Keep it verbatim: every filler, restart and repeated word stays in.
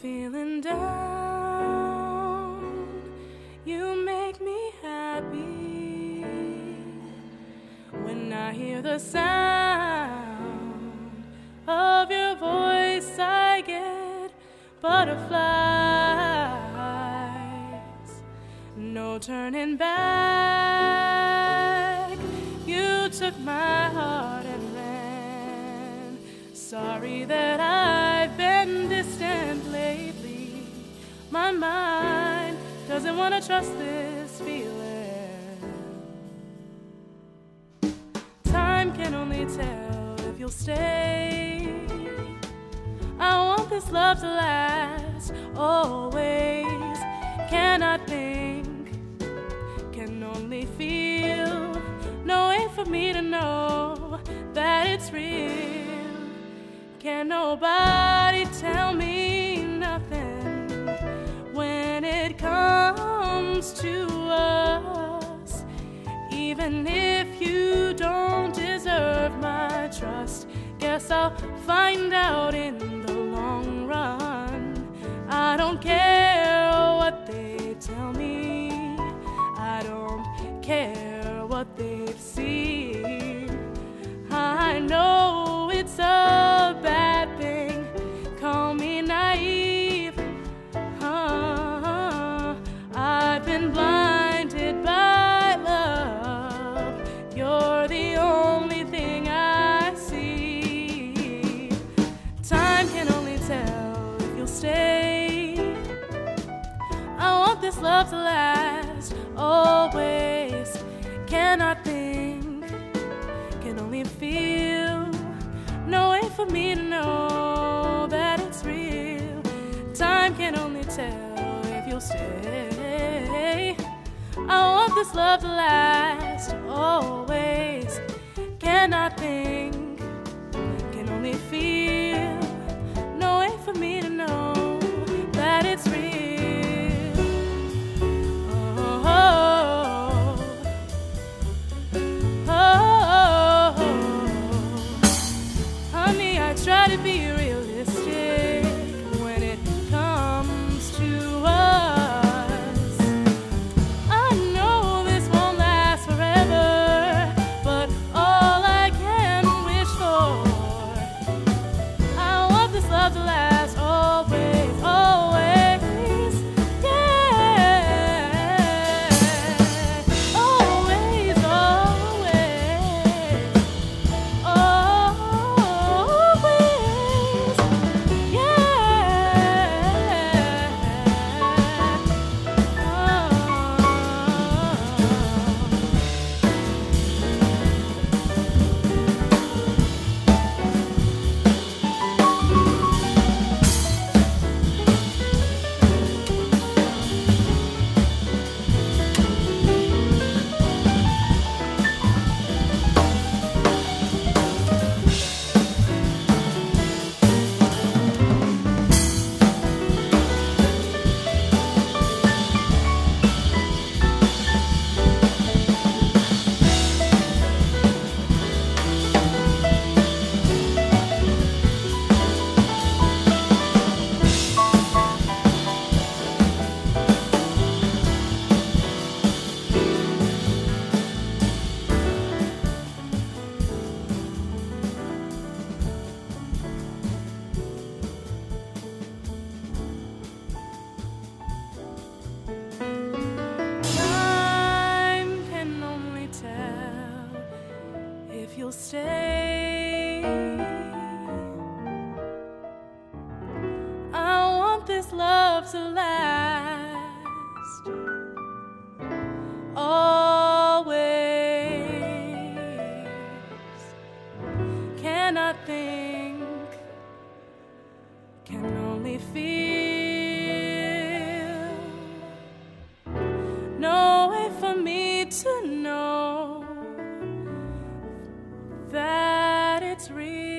feeling down, you make me happy. When I hear the sound of your voice, I get butterflies. No turning back. You took my heart and ran. Sorry that I've been distant lately. My mind doesn't want to trust this feeling. Time can only tell if you'll stay. I want this love to last always. Cannot think, can only feel. No way for me to know that it's real. Can nobody tell me nothing when it comes to us? Even if you don't deserve my trust, guess I'll find out in the long run. I don't care what they tell me. I don't care what they've seen. I know it's a love to last always. Cannot think, can only feel. No way for me to know that it's real. Time can only tell if you'll stay. I want this love to last always. Cannot think, can only feel. No way for me to know that it's real. Stay. I want this love to last always. Cannot think, can only feel. No way for me to know that it's real.